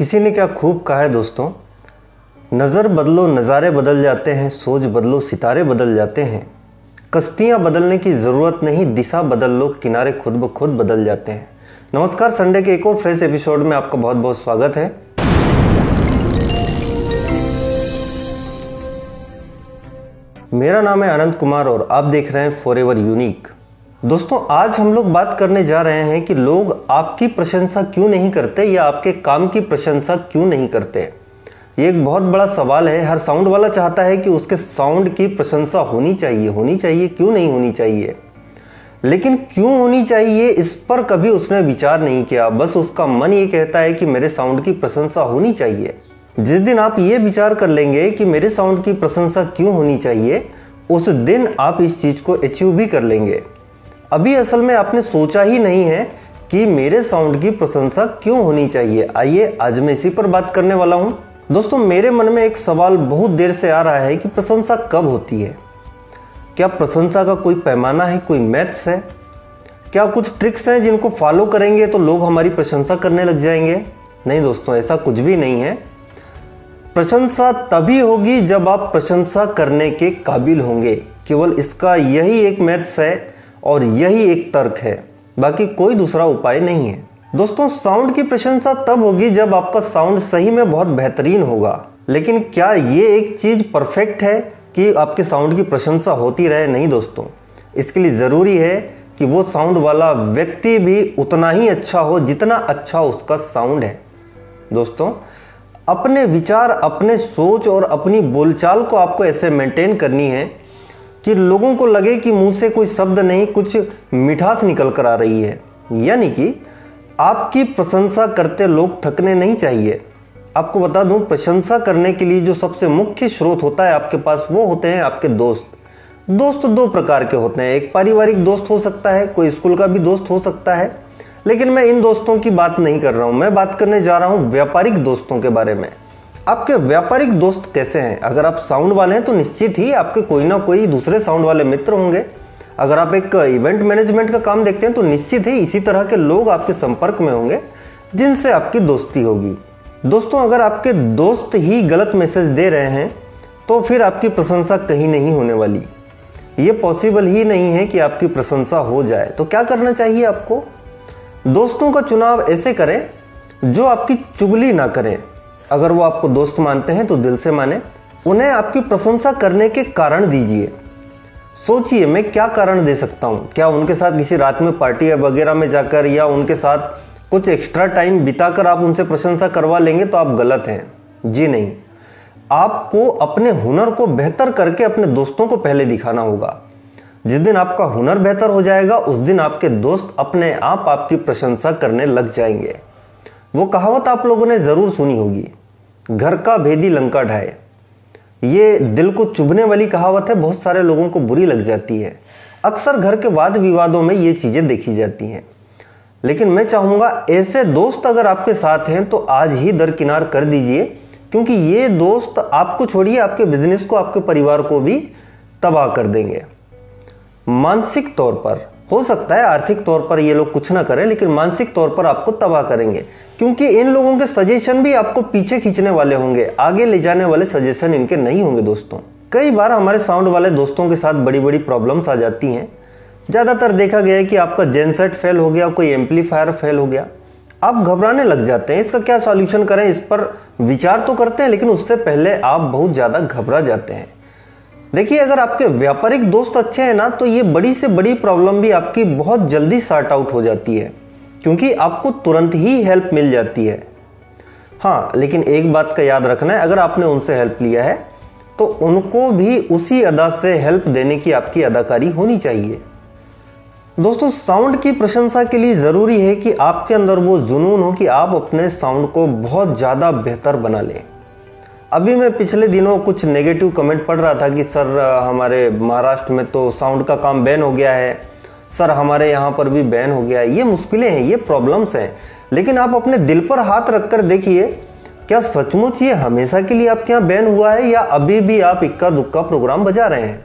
किसी ने क्या खूब कहा है दोस्तों, नज़र बदलो नज़ारे बदल जाते हैं, सोच बदलो सितारे बदल जाते हैं, कश्तियाँ बदलने की ज़रूरत नहीं, दिशा बदल लो किनारे खुद ब खुद बदल जाते हैं। नमस्कार, संडे के एक और फ्रेश एपिसोड में आपका बहुत बहुत स्वागत है। मेरा नाम है आनंद कुमार और आप देख रहे हैं फॉरएवर यूनिक। दोस्तों, आज हम लोग बात करने जा रहे हैं कि लोग आपकी प्रशंसा क्यों नहीं करते या आपके काम की प्रशंसा क्यों नहीं करते। ये एक बहुत बड़ा सवाल है। हर साउंड वाला चाहता है कि उसके साउंड की प्रशंसा होनी चाहिए, क्यों नहीं होनी चाहिए, लेकिन क्यों होनी चाहिए इस पर कभी उसने विचार नहीं किया। बस उसका मन ये कहता है कि मेरे साउंड की प्रशंसा होनी चाहिए। जिस दिन आप ये विचार कर लेंगे कि मेरे साउंड की प्रशंसा क्यों होनी चाहिए, उस दिन आप इस चीज़ को अचीव भी कर लेंगे। अभी असल में आपने सोचा ही नहीं है कि मेरे साउंड की प्रशंसा क्यों होनी चाहिए। आइए आज मैं इसी पर बात करने वाला हूँ। दोस्तों, मेरे मन में एक सवाल बहुत देर से आ रहा है कि प्रशंसा कब होती है। क्या प्रशंसा का कोई पैमाना है, कोई मैथ्स है, क्या कुछ ट्रिक्स हैं जिनको फॉलो करेंगे तो लोग हमारी प्रशंसा करने लग जाएंगे? नहीं दोस्तों, ऐसा कुछ भी नहीं है। प्रशंसा तभी होगी जब आप प्रशंसा करने के काबिल होंगे। केवल इसका यही एक मैथ्स है और यही एक तर्क है, बाकी कोई दूसरा उपाय नहीं है। दोस्तों, साउंड की प्रशंसा तब होगी जब आपका साउंड सही में बहुत बेहतरीन होगा। लेकिन क्या ये एक चीज़ परफेक्ट है कि आपके साउंड की प्रशंसा होती रहे? नहीं दोस्तों, इसके लिए ज़रूरी है कि वो साउंड वाला व्यक्ति भी उतना ही अच्छा हो जितना अच्छा उसका साउंड है। दोस्तों, अपने विचार, अपने सोच और अपनी बोलचाल को आपको ऐसे मेंटेन करनी है कि लोगों को लगे कि मुंह से कोई शब्द नहीं, कुछ मिठास निकल कर आ रही है। यानी कि आपकी प्रशंसा करते लोग थकने नहीं चाहिए। आपको बता दूं, प्रशंसा करने के लिए जो सबसे मुख्य स्रोत होता है आपके पास, वो होते हैं आपके दोस्त। दोस्त दो प्रकार के होते हैं, एक पारिवारिक दोस्त हो सकता है, कोई स्कूल का भी दोस्त हो सकता है। लेकिन मैं इन दोस्तों की बात नहीं कर रहा हूं, मैं बात करने जा रहा हूं व्यापारिक दोस्तों के बारे में। आपके व्यापारिक दोस्त कैसे हैं? अगर आप साउंड वाले हैं तो निश्चित ही आपके कोई ना कोई दूसरे साउंड वाले मित्र होंगे। अगर आप एक इवेंट मैनेजमेंट का काम देखते हैं तो निश्चित ही इसी तरह के लोग आपके संपर्क में होंगे जिनसे आपकी दोस्ती होगी। दोस्तों, अगर आपके दोस्त ही गलत मैसेज दे रहे हैं तो फिर आपकी प्रशंसा कहीं नहीं होने वाली। ये पॉसिबल ही नहीं है कि आपकी प्रशंसा हो जाए। तो क्या करना चाहिए आपको? दोस्तों का चुनाव ऐसे करें जो आपकी चुगली ना करें। अगर वो आपको दोस्त मानते हैं तो दिल से माने, उन्हें आपकी प्रशंसा करने के कारण दीजिए। सोचिए, मैं क्या कारण दे सकता हूँ? क्या उनके साथ किसी रात में पार्टी वगैरह में जाकर या उनके साथ कुछ एक्स्ट्रा टाइम बिताकर आप उनसे प्रशंसा करवा लेंगे तो आप गलत हैं? जी नहीं, आपको अपने हुनर को बेहतर करके अपने दोस्तों को पहले दिखाना होगा। जिस दिन आपका हुनर बेहतर हो जाएगा, उस दिन आपके दोस्त अपने आप आपकी प्रशंसा करने लग जाएंगे। वो कहावत आप लोगों ने ज़रूर सुनी होगी, घर का भेदी लंका ढाए। ये दिल को चुभने वाली कहावत है, बहुत सारे लोगों को बुरी लग जाती है। अक्सर घर के वाद विवादों में ये चीज़ें देखी जाती हैं। लेकिन मैं चाहूँगा ऐसे दोस्त अगर आपके साथ हैं तो आज ही दरकिनार कर दीजिए, क्योंकि ये दोस्त आपको छोड़िए, आपके बिजनेस को, आपके परिवार को भी तबाह कर देंगे। मानसिक तौर पर हो सकता है आर्थिक तौर पर ये लोग कुछ ना करें, लेकिन मानसिक तौर पर आपको तबाह करेंगे, क्योंकि इन लोगों के सजेशन भी आपको पीछे खींचने वाले होंगे, आगे ले जाने वाले सजेशन इनके नहीं होंगे। दोस्तों, कई बार हमारे साउंड वाले दोस्तों के साथ बड़ी बड़ी प्रॉब्लम्स आ जाती हैं। ज़्यादातर देखा गया है कि आपका जेनसेट फेल हो गया, कोई एम्पलीफायर फेल हो गया, आप घबराने लग जाते हैं। इसका क्या सॉल्यूशन करें, इस पर विचार तो करते हैं, लेकिन उससे पहले आप बहुत ज़्यादा घबरा जाते हैं। देखिए, अगर आपके व्यापारिक दोस्त अच्छे हैं ना, तो ये बड़ी से बड़ी प्रॉब्लम भी आपकी बहुत जल्दी सॉर्ट आउट हो जाती है, क्योंकि आपको तुरंत ही हेल्प मिल जाती है। हाँ, लेकिन एक बात का याद रखना है, अगर आपने उनसे हेल्प लिया है तो उनको भी उसी अदा से हेल्प देने की आपकी अदाकारी होनी चाहिए। दोस्तों, साउंड की प्रशंसा के लिए ज़रूरी है कि आपके अंदर वो जुनून हो कि आप अपने साउंड को बहुत ज़्यादा बेहतर बना लें। अभी मैं पिछले दिनों कुछ नेगेटिव कमेंट पढ़ रहा था कि सर हमारे महाराष्ट्र में तो साउंड का काम बैन हो गया है, सर हमारे यहाँ पर भी बैन हो गया है। ये मुश्किलें हैं, ये प्रॉब्लम्स हैं, लेकिन आप अपने दिल पर हाथ रखकर देखिए, क्या सचमुच ये हमेशा के लिए आपके यहाँ बैन हुआ है या अभी भी आप इक्का दुक्का प्रोग्राम बजा रहे हैं?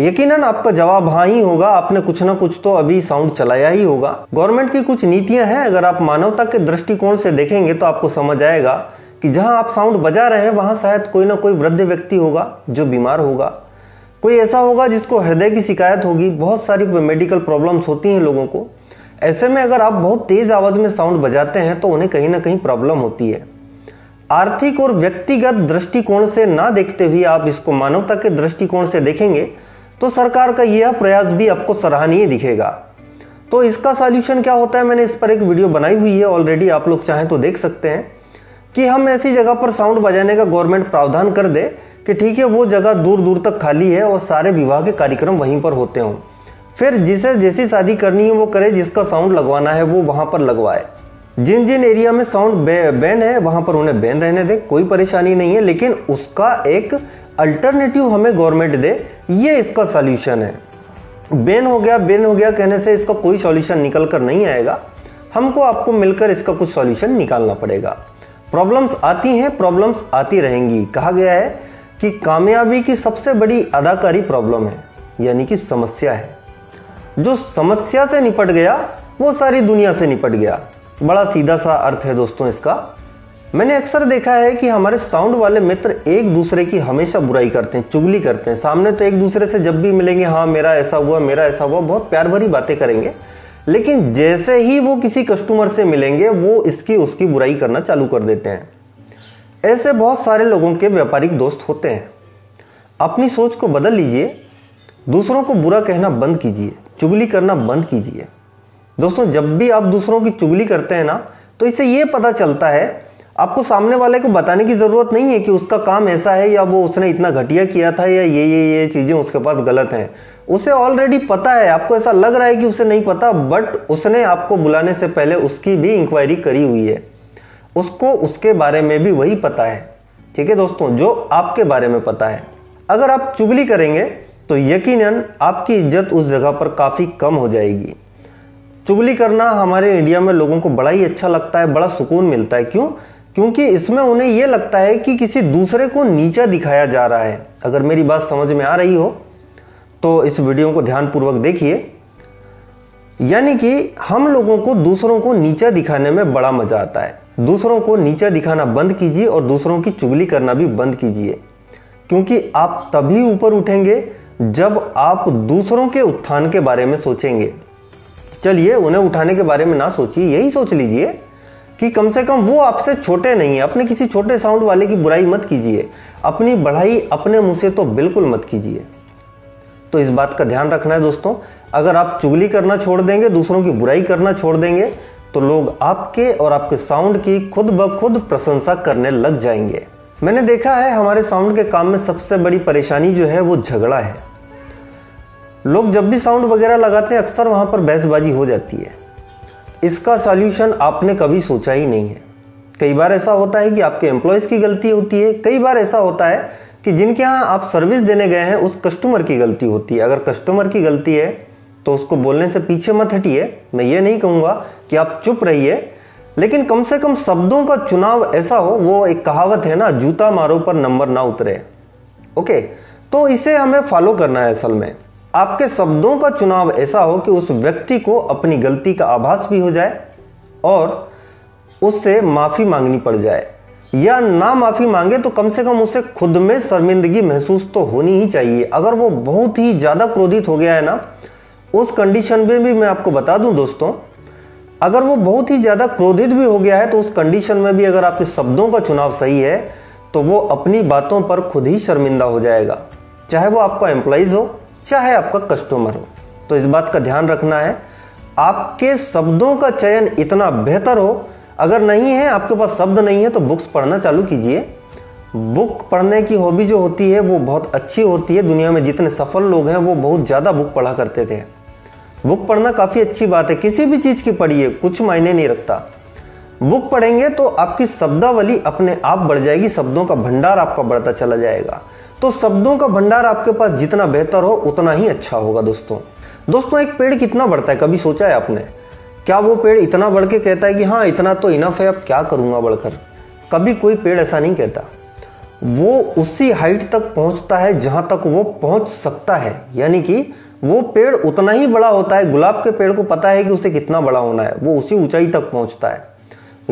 यकीनन आपका जवाब हाँ ही होगा। आपने कुछ ना कुछ तो अभी साउंड चलाया ही होगा। गवर्नमेंट की कुछ नीतियां हैं, अगर आप मानवता के दृष्टिकोण से देखेंगे तो आपको समझ आएगा कि जहां आप साउंड बजा रहे हैं वहां शायद कोई ना कोई वृद्ध व्यक्ति होगा जो बीमार होगा, कोई ऐसा होगा जिसको हृदय की शिकायत होगी, बहुत सारी मेडिकल प्रॉब्लम्स होती हैं लोगों को। ऐसे में अगर आप बहुत तेज आवाज में साउंड बजाते हैं तो उन्हें कहीं ना कहीं प्रॉब्लम होती है। आर्थिक और व्यक्तिगत दृष्टिकोण से ना देखते हुए आप इसको मानवता के दृष्टिकोण से देखेंगे तो सरकार का यह प्रयास भी आपको सराहनीय दिखेगा। तो इसका सॉल्यूशन क्या होता है, मैंने इस पर एक वीडियो बनाई हुई है ऑलरेडी, आप लोग चाहें तो देख सकते हैं कि हम ऐसी जगह पर साउंड बजाने का गवर्नमेंट प्रावधान कर दे कि ठीक है वो जगह दूर दूर तक खाली है और सारे विवाह के कार्यक्रम वहीं पर होते हों, फिर जिसे जैसी शादी करनी है वो करे, जिसका साउंड लगवाना है वो वहां पर लगवाए। जिन जिन एरिया में साउंड बैन है वहां पर उन्हें बैन रहने दे, कोई परेशानी नहीं है, लेकिन उसका एक अल्टरनेटिव हमें गवर्नमेंट दे, ये इसका सॉल्यूशन है। बैन हो गया कहने से इसका कोई सॉल्यूशन निकल कर नहीं आएगा, हमको आपको मिलकर इसका कुछ सॉल्यूशन निकालना पड़ेगा। प्रॉब्लम्स आती हैं, प्रॉब्लम्स आती रहेंगी। कहा गया है कि कामयाबी की सबसे बड़ी अदाकारी प्रॉब्लम है, यानी कि समस्या है। जो समस्या से निपट गया वो सारी दुनिया से निपट गया, बड़ा सीधा सा अर्थ है दोस्तों इसका। मैंने अक्सर देखा है कि हमारे साउंड वाले मित्र एक दूसरे की हमेशा बुराई करते हैं, चुगली करते हैं। सामने तो एक दूसरे से जब भी मिलेंगे, हाँ मेरा ऐसा हुआ, मेरा ऐसा हुआ, बहुत प्यार भरी बातें करेंगे, लेकिन जैसे ही वो किसी कस्टमर से मिलेंगे वो इसकी उसकी बुराई करना चालू कर देते हैं। ऐसे बहुत सारे लोगों के व्यापारिक दोस्त होते हैं। अपनी सोच को बदल लीजिए, दूसरों को बुरा कहना बंद कीजिए, चुगली करना बंद कीजिए। दोस्तों जब भी आप दूसरों की चुगली करते हैं ना, तो इससे ये पता चलता है, आपको सामने वाले को बताने की ज़रूरत नहीं है कि उसका काम ऐसा है या वो उसने इतना घटिया किया था या ये चीज़ें उसके पास गलत हैं। उसे ऑलरेडी पता है, आपको ऐसा लग रहा है कि उसे नहीं पता, बट उसने आपको बुलाने से पहले उसकी भी इंक्वायरी करी हुई है, उसको उसके बारे में भी वही पता है। ठीक है दोस्तों, जो आपके बारे में पता है। अगर आप चुगली करेंगे तो यकीनन आपकी इज्जत उस जगह पर काफ़ी कम हो जाएगी। चुगली करना हमारे इंडिया में लोगों को बड़ा ही अच्छा लगता है, बड़ा सुकून मिलता है। क्यों? क्योंकि इसमें उन्हें यह लगता है कि किसी दूसरे को नीचा दिखाया जा रहा है। अगर मेरी बात समझ में आ रही हो तो इस वीडियो को ध्यानपूर्वक देखिए। यानी कि हम लोगों को दूसरों को नीचा दिखाने में बड़ा मज़ा आता है। दूसरों को नीचा दिखाना बंद कीजिए और दूसरों की चुगली करना भी बंद कीजिए, क्योंकि आप तभी ऊपर उठेंगे जब आप दूसरों के उत्थान के बारे में सोचेंगे। चलिए उन्हें उठाने के बारे में ना सोचिए, यही सोच लीजिए कि कम से कम वो आपसे छोटे नहीं है। अपने किसी छोटे साउंड वाले की बुराई मत कीजिए, अपनी बढ़ाई अपने मुंह से तो बिल्कुल मत कीजिए। तो इस बात का ध्यान रखना है दोस्तों, अगर आप चुगली करना छोड़ देंगे, दूसरों की बुराई करना छोड़ देंगे, तो लोग आपके और आपके साउंड की खुद ब खुद प्रशंसा करने लग जाएंगे। मैंने देखा है हमारे साउंड के काम में सबसे बड़ी परेशानी जो है वो झगड़ा है। लोग जब भी साउंड वगैरह लगाते हैं अक्सर वहाँ पर बहसबाजी हो जाती है। इसका सॉल्यूशन आपने कभी सोचा ही नहीं है। कई बार ऐसा होता है कि आपके एम्प्लॉयज़ की गलती होती है, कई बार ऐसा होता है कि जिनके यहाँ आप सर्विस देने गए हैं उस कस्टमर की गलती होती है। अगर कस्टमर की गलती है तो उसको बोलने से पीछे मत हटिए। मैं ये नहीं कहूँगा कि आप चुप रहिए, लेकिन कम से कम शब्दों का चुनाव ऐसा हो। वो एक कहावत है ना, जूता मारो पर नंबर ना उतरे। ओके, तो इसे हमें फॉलो करना है। असल में आपके शब्दों का चुनाव ऐसा हो कि उस व्यक्ति को अपनी गलती का आभास भी हो जाए और उससे माफ़ी मांगनी पड़ जाए, या ना माफ़ी मांगे तो कम से कम उसे खुद में शर्मिंदगी महसूस तो होनी ही चाहिए। अगर वो बहुत ही ज़्यादा क्रोधित हो गया है ना, उस कंडीशन में भी मैं आपको बता दूं दोस्तों, अगर वो बहुत ही ज़्यादा क्रोधित भी हो गया है तो उस कंडीशन में भी अगर आपके शब्दों का चुनाव सही है तो वो अपनी बातों पर खुद ही शर्मिंदा हो जाएगा, चाहे वो आपका एम्प्लॉइज़ हो चाहे आपका कस्टमर हो। तो इस बात का ध्यान रखना है, आपके शब्दों का चयन इतना बेहतर हो। अगर नहीं है, आपके पास शब्द नहीं है, तो बुक्स पढ़ना चालू कीजिए। बुक पढ़ने की हॉबी जो होती है वो बहुत अच्छी होती है। दुनिया में जितने सफल लोग हैं वो बहुत ज़्यादा बुक पढ़ा करते थे। बुक पढ़ना काफ़ी अच्छी बात है, किसी भी चीज़ की पढ़िए, कुछ मायने नहीं रखता। बुक पढ़ेंगे तो आपकी शब्दावली अपने आप बढ़ जाएगी, शब्दों का भंडार आपका बढ़ता चला जाएगा। तो शब्दों का भंडार आपके पास जितना बेहतर हो उतना ही अच्छा होगा दोस्तों। दोस्तों एक पेड़ कितना बढ़ता है, कभी सोचा है आपने? क्या वो पेड़ इतना बढ़ के कहता है कि हाँ इतना तो इनफ है, अब क्या करूँगा बढ़कर? कभी कोई पेड़ ऐसा नहीं कहता। वो उसी हाइट तक पहुंचता है जहां तक वो पहुंच सकता है, यानी कि वो पेड़ उतना ही बड़ा होता है। गुलाब के पेड़ को पता है कि उसे कितना बड़ा होना है, वो उसी ऊंचाई तक पहुंचता है,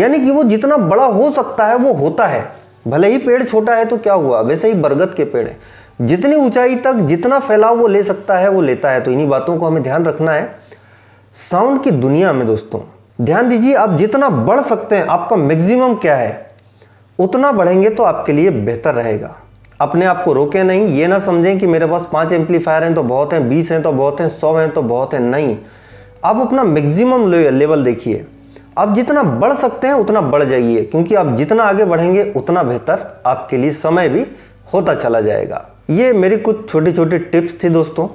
यानी कि वो जितना बड़ा हो सकता है वो होता है। भले ही पेड़ छोटा है तो क्या हुआ, वैसे ही बरगद के पेड़ है, जितनी ऊंचाई तक जितना फैलाव वो ले सकता है वो लेता है। तो इन्हीं बातों को हमें ध्यान रखना है साउंड की दुनिया में। दोस्तों ध्यान दीजिए, आप जितना बढ़ सकते हैं, आपका मैक्सिमम क्या है, उतना बढ़ेंगे तो आपके लिए बेहतर रहेगा। अपने आप को रोके नहीं, ये ना समझें कि मेरे पास 5 एम्पलीफायर हैं तो बहुत हैं, 20 हैं तो बहुत हैं, 100 हैं तो बहुत हैं, नहीं। आप अपना मैक्सिमम लेवल देखिए, आप जितना बढ़ सकते हैं उतना बढ़ जाइए, क्योंकि आप जितना आगे बढ़ेंगे उतना बेहतर आपके लिए समय भी होता चला जाएगा। ये मेरी कुछ छोटी छोटी टिप्स थी दोस्तों,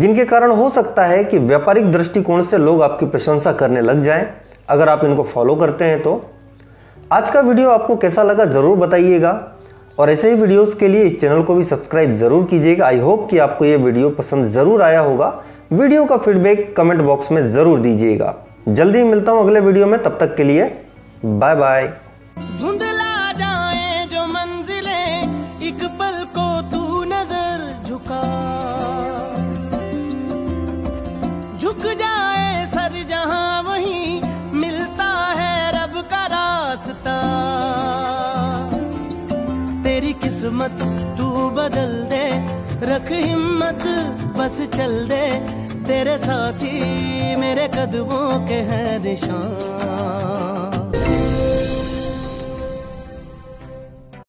जिनके कारण हो सकता है कि व्यापारिक दृष्टिकोण से लोग आपकी प्रशंसा करने लग जाएं, अगर आप इनको फॉलो करते हैं तो। आज का वीडियो आपको कैसा लगा ज़रूर बताइएगा, और ऐसे ही वीडियोस के लिए इस चैनल को भी सब्सक्राइब ज़रूर कीजिएगा। आई होप कि आपको ये वीडियो पसंद ज़रूर आया होगा। वीडियो का फीडबैक कमेंट बॉक्स में ज़रूर दीजिएगा। जल्दी ही मिलता हूँ अगले वीडियो में, तब तक के लिए बाय बाय। झुक जाए सर जहां वहीं मिलता है रब का रास्ता। तेरी किस्मत तू बदल दे, रख हिम्मत बस चल दे, तेरे साथी मेरे कदमों के हैं निशान।